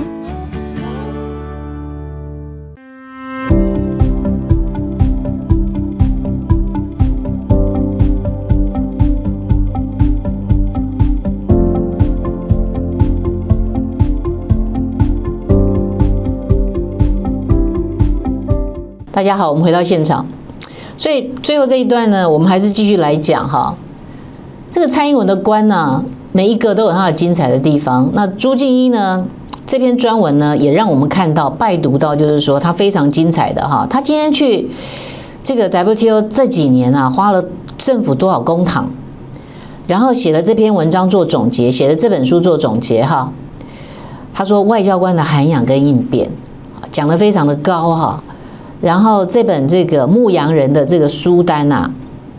大家好，我们回到现场。 所以最后这一段呢，我们还是继续来讲哈，这个蔡英文的官呢，每一个都有他的精彩的地方。那朱静一呢，这篇专文呢，也让我们看到、拜读到，就是说他非常精彩的哈。他今天去这个 WTO 这几年啊，花了政府多少公帑，然后写了这篇文章做总结，写了这本书做总结哈。他说外交官的涵养跟应变，讲得非常的高哈。 然后这本这个牧羊人的这个书单啊，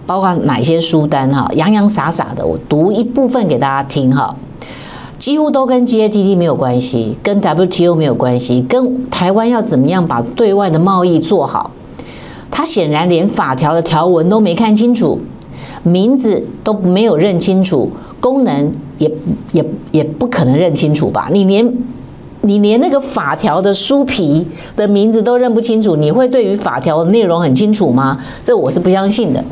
包括哪些书单哈、啊，洋洋洒洒的，我读一部分给大家听哈、啊，几乎都跟 GATT 没有关系，跟 WTO 没有关系，跟台湾要怎么样把对外的贸易做好，他显然连法条的条文都没看清楚，名字都没有认清楚，功能也不可能认清楚吧？你连你连那个法条的书皮的名字都认不清楚，你会对于法条的内容很清楚吗？这我是不相信的。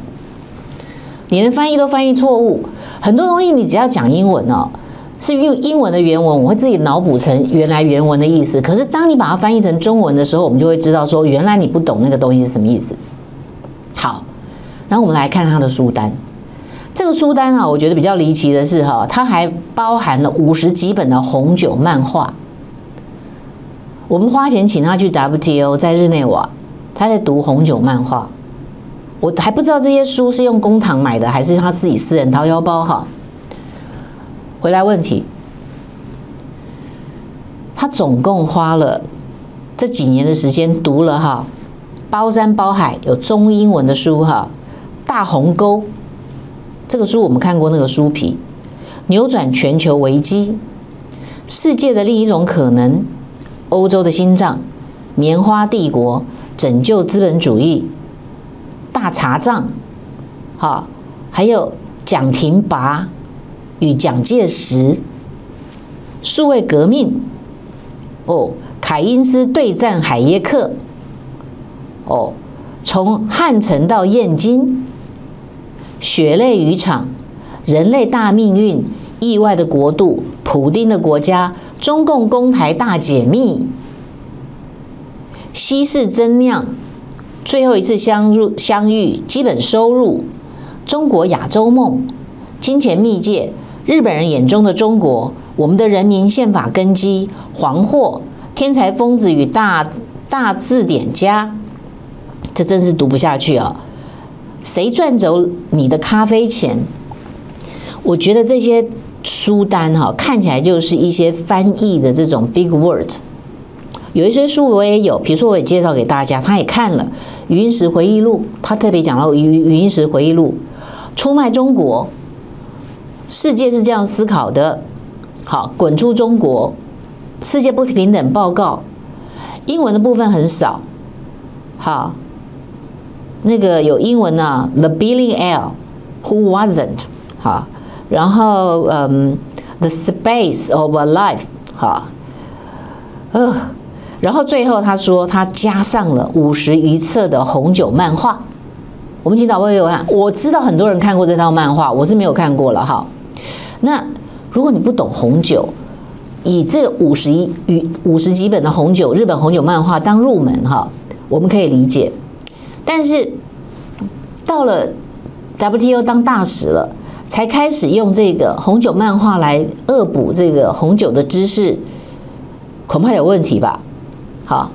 你连翻译都翻译错误，很多东西你只要讲英文哦，是用英文的原文，我会自己脑补成原来原文的意思。可是当你把它翻译成中文的时候，我们就会知道说，原来你不懂那个东西是什么意思。好，然后我们来看它的书单。 这个书单啊，我觉得比较离奇的是哈，它还包含了50几本的红酒漫画。我们花钱请他去 WTO， 在日内瓦，他在读红酒漫画。我还不知道这些书是用公帑买的，还是他自己私人掏腰包哈。回来问题，他总共花了这几年的时间读了哈，包山包海有中英文的书哈，大鸿沟。 这个书我们看过，那个书皮，扭转全球危机，世界的另一种可能，欧洲的心脏，棉花帝国，拯救资本主义，大查账，啊，还有蒋廷拔与蒋介石，数位革命，哦，凯因斯对战海耶克，哦，从汉城到燕京。 血泪渔场、人类大命运、意外的国度、普丁的国家、中共公台大解密、稀释增量、最后一次相遇、基本收入、中国亚洲梦、金钱密界、日本人眼中的中国、我们的人民宪法根基、黄祸、天才疯子与大字典家，这真是读不下去啊！ 谁赚走你的咖啡钱？我觉得这些书单哈，看起来就是一些翻译的这种 big words。有一些书我也有，比如说我也介绍给大家，他也看了《语音时回忆录》，他特别讲到《语音时回忆录》，出卖中国，世界是这样思考的，好，滚出中国，世界不平等报告，英文的部分很少，好。 那个有英文呢 ，The Billionaire Who Wasn't 哈，然后The Space of a Life 哈，然后最后他说他加上了50余册的红酒漫画。我们请导播给我看，我知道很多人看过这套漫画，我是没有看过了哈。那如果你不懂红酒，以这50几本的红酒日本红酒漫画当入门哈，我们可以理解。 但是到了 WTO 当大使了，才开始用这个红酒漫画来恶补这个红酒的知识，恐怕有问题吧？好，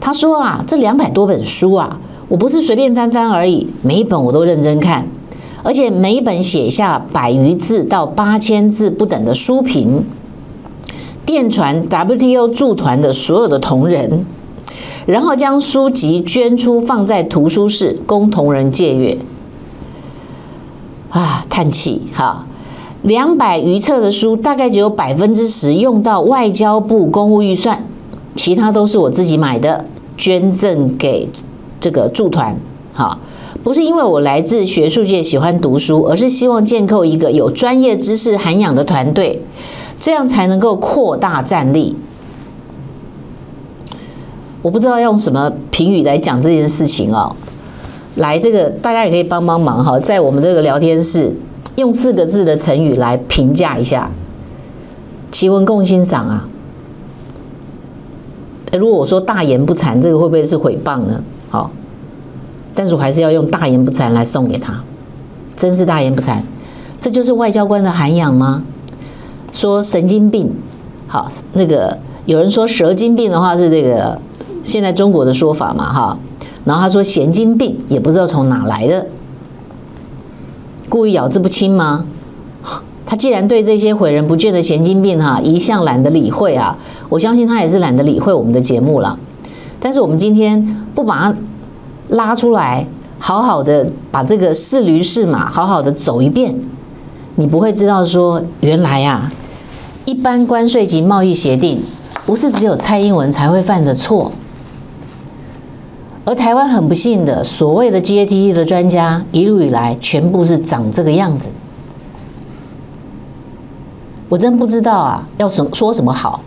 他说啊，这200多本书啊，我不是随便翻翻而已，每一本我都认真看，而且每一本写下100余字到8000字不等的书评，电传 WTO 驻团的所有的同仁。 然后将书籍捐出，放在图书室供同仁借阅。啊，叹气哈！200余册的书，大概只有10%用到外交部公务预算，其他都是我自己买的，捐赠给这个驻团。哈，不是因为我来自学术界喜欢读书，而是希望建构一个有专业知识涵养的团队，这样才能够扩大战力。 我不知道用什么评语来讲这件事情哦，来，这个大家也可以帮帮忙哈，在我们这个聊天室用4个字的成语来评价一下，奇闻共欣赏啊。如果我说大言不惭，这个会不会是诽谤呢？好，但是我还是要用大言不惭来送给他，真是大言不惭，这就是外交官的涵养吗？说神经病，好，那个有人说蛇精病的话是这个。 现在中国的说法嘛，哈，然后他说“闲精病”也不知道从哪来的，故意咬字不清吗？他既然对这些毁人不倦的闲精病哈，一向懒得理会啊，我相信他也是懒得理会我们的节目了。但是我们今天不把他拉出来，好好的把这个是驴是马好好的走一遍，你不会知道说原来啊，一般关税及贸易协定不是只有蔡英文才会犯的错。 而台湾很不幸的，所谓的 GATT 的专家一路以来全部是长这个样子，我真不知道啊，要说什么好。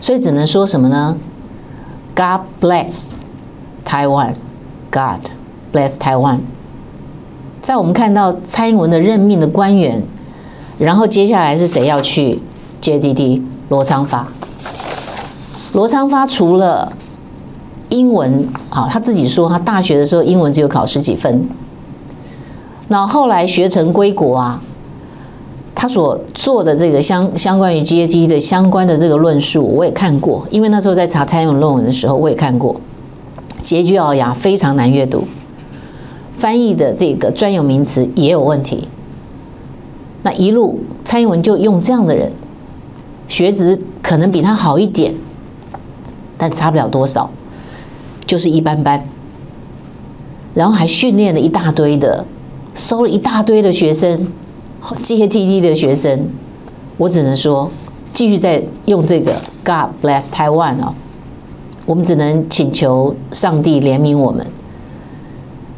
所以只能说什么呢 ？God bless Taiwan, God bless Taiwan。在我们看到蔡英文的任命的官员，然后接下来是谁要去 JDD？ 罗昌发。罗昌发除了英文啊，他自己说他大学的时候英文只有考10几分，那后来学成归国啊。 他所做的这个相关于 GATT 的相关的这个论述，我也看过，因为那时候在查蔡英文论文的时候，我也看过，拮据咬牙，非常难阅读，翻译的这个专有名词也有问题。那一路蔡英文就用这样的人，学识可能比他好一点，但差不了多少，就是一般般。然后还训练了一大堆的，收了一大堆的学生。 GATT 的学生，我只能说，继续在用这个 God bless Taiwan 哦，我们只能请求上帝怜悯我们。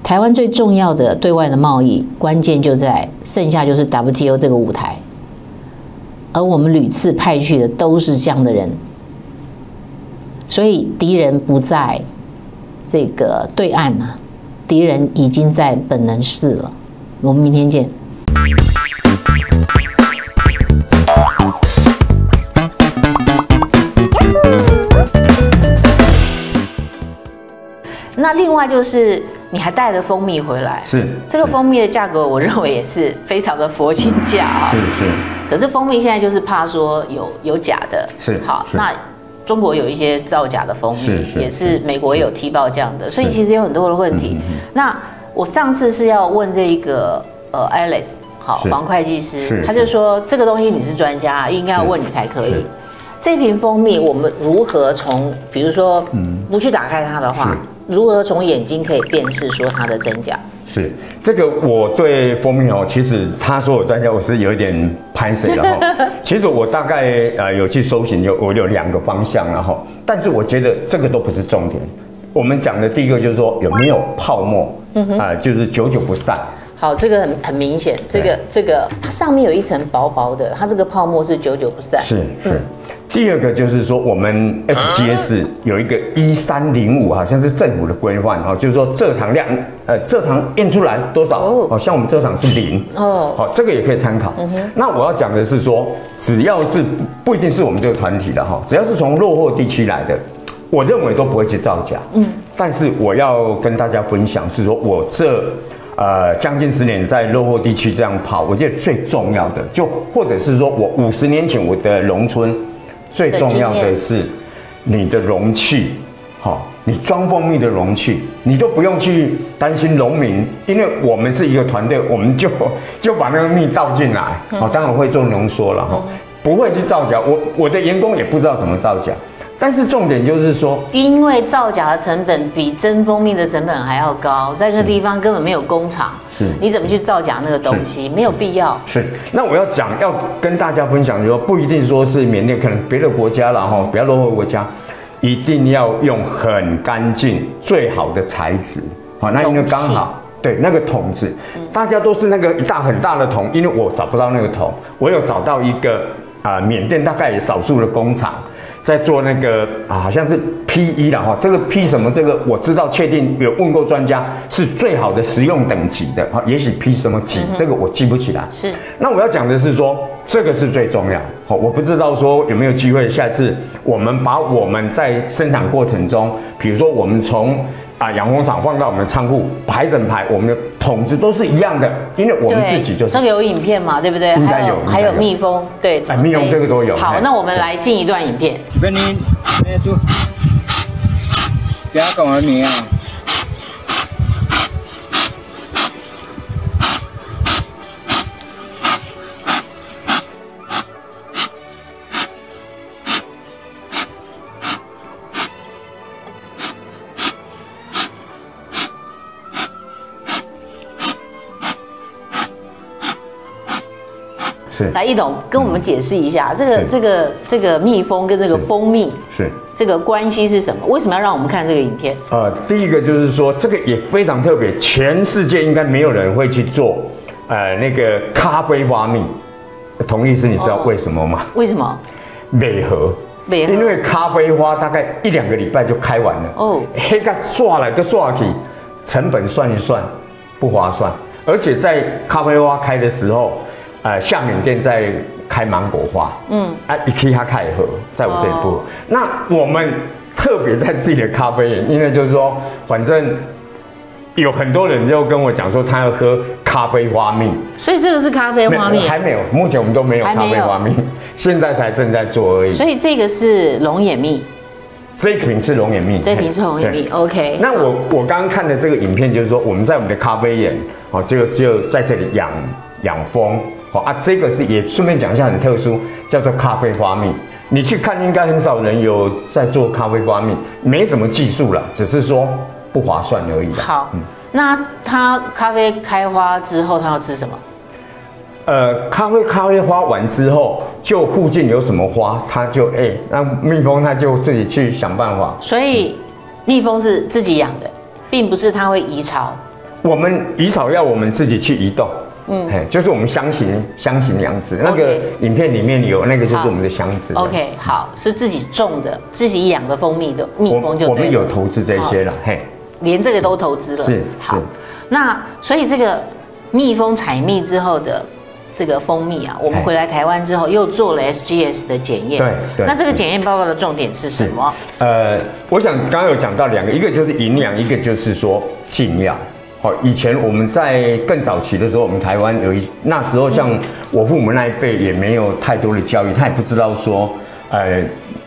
台湾最重要的对外的贸易，关键就在剩下就是 WTO 这个舞台，而我们屡次派去的都是这样的人，所以敌人不在这个对岸啊，敌人已经在本能寺了。我们明天见。那另外就是你还带了蜂蜜回来，是这个蜂蜜的价格，我认为也是非常的佛心价啊。是是。可是蜂蜜现在就是怕说有假的，是好那中国有一些造假的蜂蜜，是也是美国也有踢爆这样的，所以其实有很多的问题。那我上次是要问这个Alex 好黄会计师，他就说这个东西你是专家，应该要问你才可以。 这瓶蜂蜜，我们如何从，比如说，不去打开它的话，如何从眼睛可以辨识说它的真假？是这个，我对蜂蜜哦，其实他说我专家，我是有一点拍谁了哈。其实我大概有去搜寻，我有2个方向了哈，但是我觉得这个都不是重点。我们讲的第一个就是说有没有泡沫，就是久久不散。 好，这个很明显，这个它上面有一层薄薄的，它这个泡沫是久久不散。是是。第二个就是说，我们 SGS 有一个1305，好像是政府的规范哈，就是说蔗糖量，蔗糖验出来多少？哦，像我们蔗糖是0。哦，好，这个也可以参考。那我要讲的是说，只要是不一定是我们这个团体的哈，只要是从落后地区来的，我认为都不会去造假。嗯。但是我要跟大家分享是说，我这。 将近10年在落后地区这样跑，我觉得最重要的，就或者是说我50年前我的农村，最重要的是你的容器，好，你装蜂蜜的容器，你都不用去担心农民，因为我们是一个团队，我们就把那个蜜倒进来，好，当然会做浓缩了哈，不会去造假，我的员工也不知道怎么造假。 但是重点就是说，因为造假的成本比真蜂蜜的成本还要高，在这个地方根本没有工厂，是你怎么去造假那个东西，没有必要。是，那我要跟大家分享，就说不一定说是缅甸，可能别的国家啦哈，比较落后国家，一定要用很干净、最好的材质。好，那因为刚好对那个桶子，大家都是那个很大的桶，因为我找不到那个桶，我有找到一个缅甸大概也少数的工厂。 在做那个啊，好像是 P1了哈，这个 P 什么？这个我知道，确定有问过专家，是最好的食用等级的哈。也许 P 什么级，这个我记不起来。是。那我要讲的是说，这个是最重要。好，我不知道说有没有机会，下次我们把我们在生产过程中，比如说我们从养蜂场放到我们的仓库，排整排，我们的桶子都是一样的，因为我们自己就是。这个有影片嘛，对不对？应该有。还有蜜蜂，对。哎，蜜蜂这个都有。好，那我们来进一段影片。 Benin, itu, dia kau ni yang,是。 来，一董跟我们解释一下这个蜜蜂跟这个蜂蜜是这个关系是什么？为什么要让我们看这个影片？第一个就是说这个也非常特别，全世界应该没有人会去做那个咖啡花蜜。佟律师，你知道为什么吗？为什么？美和因为咖啡花大概1-2个礼拜就开完了。哦，黑咖刷来就刷去，成本算一算不划算。而且在咖啡花开的时候，下缅甸在开芒果花，嗯，啊，一批它开合，在我这一步。哦、那我们特别在自己的咖啡园，因为就是说，反正。 有很多人就跟我讲说，他要喝咖啡花蜜，所以这个是咖啡花蜜，还没有，目前我们都没有咖啡花蜜，现在才正在做而已。所以这个是龙眼蜜，这一瓶是龙眼蜜，这一瓶是龙眼蜜。OK。那我刚刚看的这个影片就是说，我们在我们的咖啡园，哦，就在这里养蜂，哦啊，这个是也顺便讲一下很特殊，叫做咖啡花蜜。你去看应该很少人有在做咖啡花蜜，没什么技术啦，只是说。 不划算而已。好，那它咖啡开花之后，它要吃什么？咖啡花完之后，就附近有什么花，它就那蜜蜂它就自己去想办法。所以，蜜蜂是自己养的，并不是它会移巢。我们移巢要我们自己去移动。嗯，就是我们箱型养殖。那个影片里面有那个就是我们的箱子。OK， 好，是自己种的、自己养的蜂蜜的蜜蜂就对了。我们有投资这些了，嘿。 连这个都投资了，是好。那所以这个蜜蜂采蜜之后的这个蜂蜜啊，我们回来台湾之后又做了 SGS 的检验。对，那这个检验报告的重点是什么？我想刚刚有讲到两个，一个就是营养，一个就是说禁药。好，以前我们在更早期的时候，我们台湾那时候像我父母那一辈也没有太多的教育，他也不知道说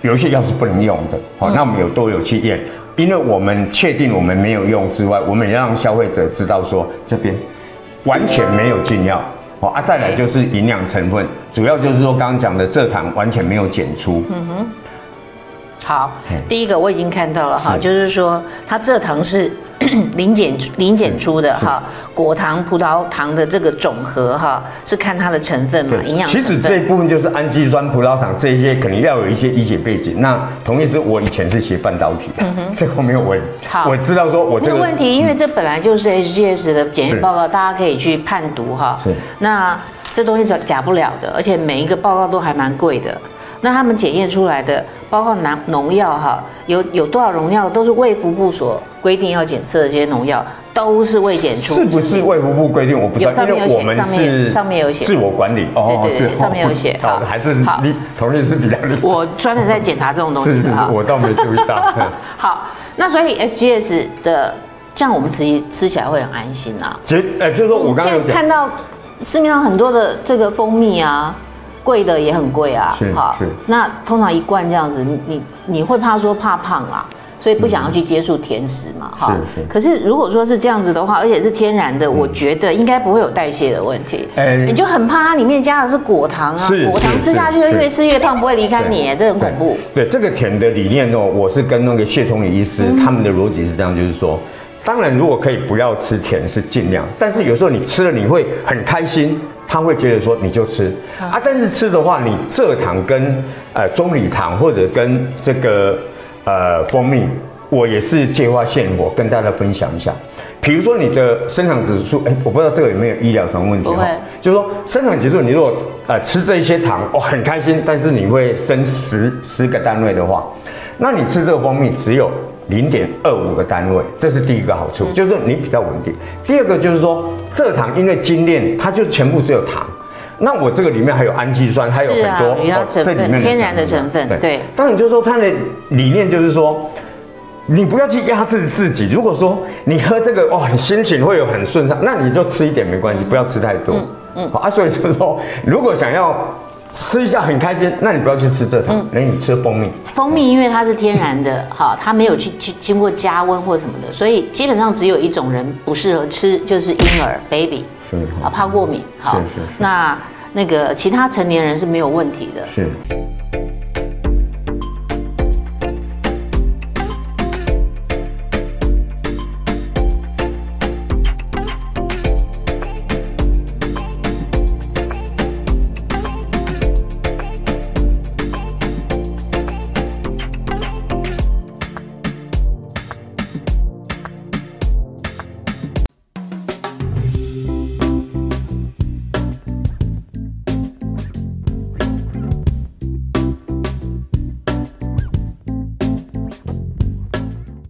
有一些药是不能用的。好，那我们都有去验。 因为我们确定我们没有用之外，我们也让消费者知道说这边完全没有禁药啊，再来就是营养成分，主要就是说刚刚讲的蔗糖完全没有检出。嗯哼，好，第一个我已经看到了哈，就是说它蔗糖是零检出的哈，果糖、葡萄糖的这个总和哈，是看它的成分嘛，营养成分。其实这一部分就是氨基酸、葡萄糖这些，可能要有一些医学背景。那同意是我以前是学半导体的，这后面我知道说我这个问题，因为这本来就是 SGS 的检验报告，大家可以去判读哈。那这东西假不了的，而且每一个报告都还蛮贵的。 那他们检验出来的，包括农药哈，有多少农药都是卫福部所规定要检测的，这些农药都是未检出。是不是卫福部规定我不知道，因为我们是上面有写自我管理哦，对对，上面有写啊，还是你同事是比较厉害。我专门在检查这种东西。是是是，我倒没注意到。好，那所以 SGS 的，这样我们吃起来会很安心啊。就是说我刚刚看到市面上很多的这个蜂蜜啊。 贵的也很贵啊，好，那通常一罐这样子，你会怕说怕胖啦，所以不想要去接触甜食嘛，哈。可是如果说是这样子的话，而且是天然的，我觉得应该不会有代谢的问题。你就很怕它里面加的是果糖啊，果糖吃下去越吃越胖，不会离开你，这很恐怖。对这个甜的理念哦，我是跟那个谢崇礼医师他们的逻辑是这样，就是说，当然如果可以不要吃甜是尽量，但是有时候你吃了你会很开心。 他会觉得说你就吃啊，但是吃的话，你蔗糖跟棕榈糖或者跟这个蜂蜜，我也是计划现活跟大家分享一下。比如说你的升糖指数，我不知道这个有没有医疗上问题哈，就是说升糖指数，你如果吃这一些糖，哦很开心，但是你会升10个单位的话，那你吃这个蜂蜜只有0.25个单位，这是第一个好处，就是你比较稳定。第二个就是说，蔗糖因为精炼，它就全部只有糖。那我这个里面还有氨基酸，还有很多这里面天然的成分。对，当然就是说它的理念就是说，你不要去压制自己。如果说你喝这个哦，你心情会有很顺畅，那你就吃一点没关系，不要吃太多。所以就是说，如果想要。 吃一下很开心，那你不要去吃蔗糖，你吃蜂蜜。蜂蜜因为它是天然的，哈，它没有去经过加温或什么的，所以基本上只有一种人不适合吃，就是婴儿 baby， 啊，怕过敏。好，那个其他成年人是没有问题的。是。